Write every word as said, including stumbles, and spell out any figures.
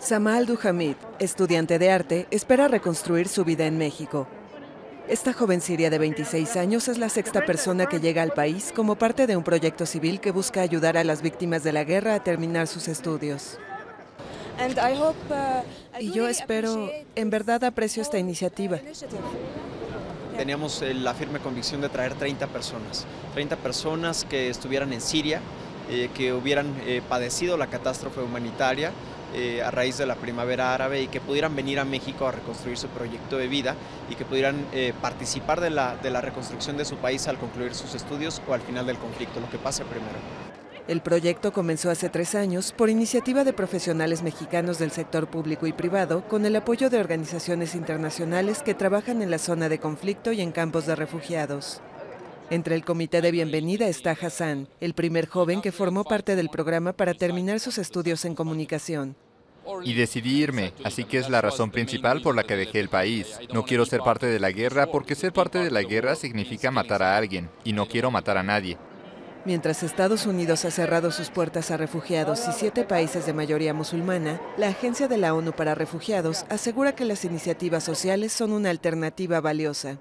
Samal Duhamid, estudiante de arte, espera reconstruir su vida en México. Esta joven siria de veintiséis años es la sexta persona que llega al país como parte de un proyecto civil que busca ayudar a las víctimas de la guerra a terminar sus estudios. Y yo espero, en verdad aprecio esta iniciativa. Teníamos la firme convicción de traer treinta personas, treinta personas que estuvieran en Siria, eh, que hubieran eh, padecido la catástrofe humanitaria eh, a raíz de la primavera árabe, y que pudieran venir a México a reconstruir su proyecto de vida y que pudieran eh, participar de la, de la reconstrucción de su país al concluir sus estudios o al final del conflicto, lo que pase primero. El proyecto comenzó hace tres años por iniciativa de profesionales mexicanos del sector público y privado, con el apoyo de organizaciones internacionales que trabajan en la zona de conflicto y en campos de refugiados. Entre el comité de bienvenida está Hassan, el primer joven que formó parte del programa para terminar sus estudios en comunicación. Y decidí irme, así que es la razón principal por la que dejé el país. No quiero ser parte de la guerra, porque ser parte de la guerra significa matar a alguien, y no quiero matar a nadie. Mientras Estados Unidos ha cerrado sus puertas a refugiados y siete países de mayoría musulmana, la Agencia de la ONU para Refugiados asegura que las iniciativas sociales son una alternativa valiosa.